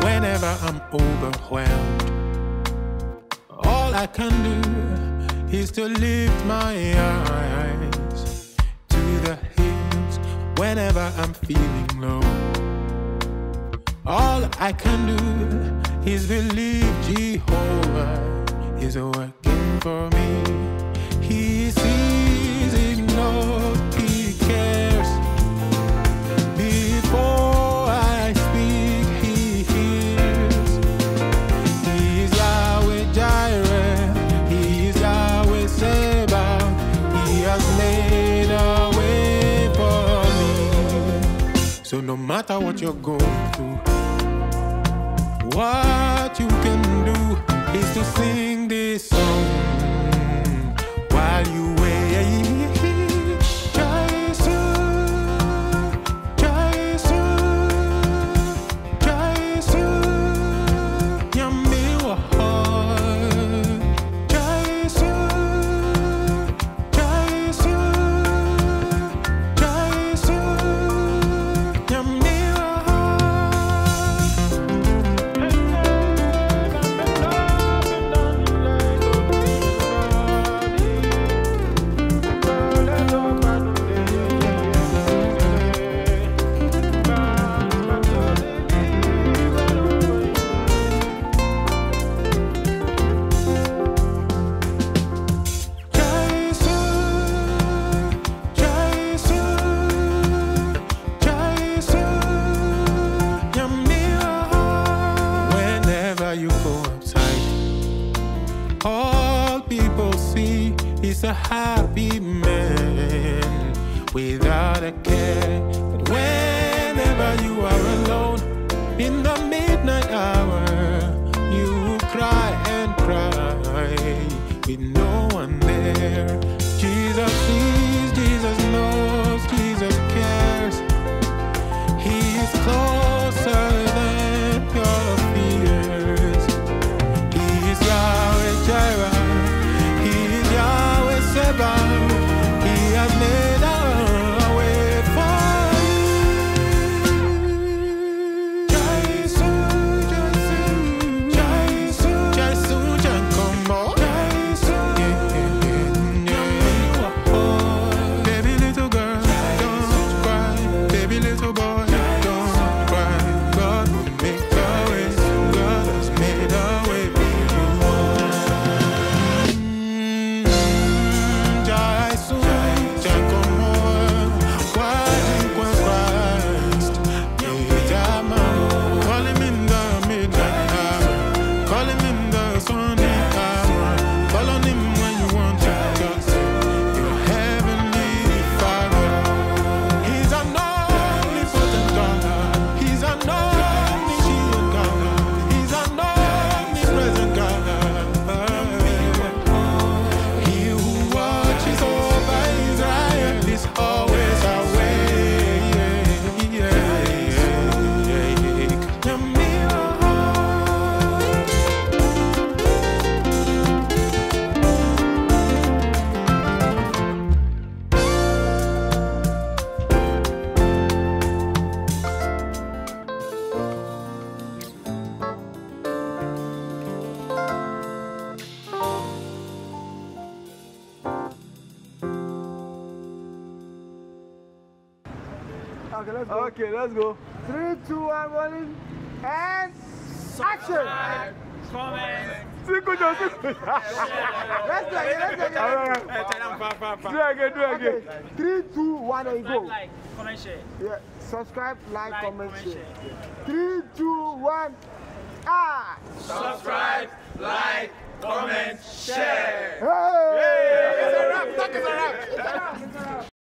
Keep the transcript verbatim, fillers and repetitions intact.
Whenever I'm overwhelmed, all I can do is to lift my eyes to the hills. Whenever I'm feeling low, all I can do is believe Jehovah is working for me. He sees, ignores, he cares. Before I speak, he hears. He is Yahweh Jireh, he is Yahweh Sabaoth. He has made a way for me. So no matter what you're going through, what you can do is to sing this song while you wait. Jesus, Jesus, Jesus, your mirror heart. Jesus, Jesus, Jesus, your mirror heart. He's a happy man without a care. But whenever you are alone in the midnight hour, you cry and cry with no one there. Jesus sees, Jesus knows, Jesus cares. He is closer than your fears. He is Yahweh Jireh, okay, let's go. Three, two, one, rolling, and action! Comment! Let's do again, let's do again. Do again, Three, two, one, and go. Like, comment, share. Yeah, subscribe, like, comment, share. Three, two, one, ah! Subscribe, like, comment, share. Hey! It's a wrap, it's a wrap.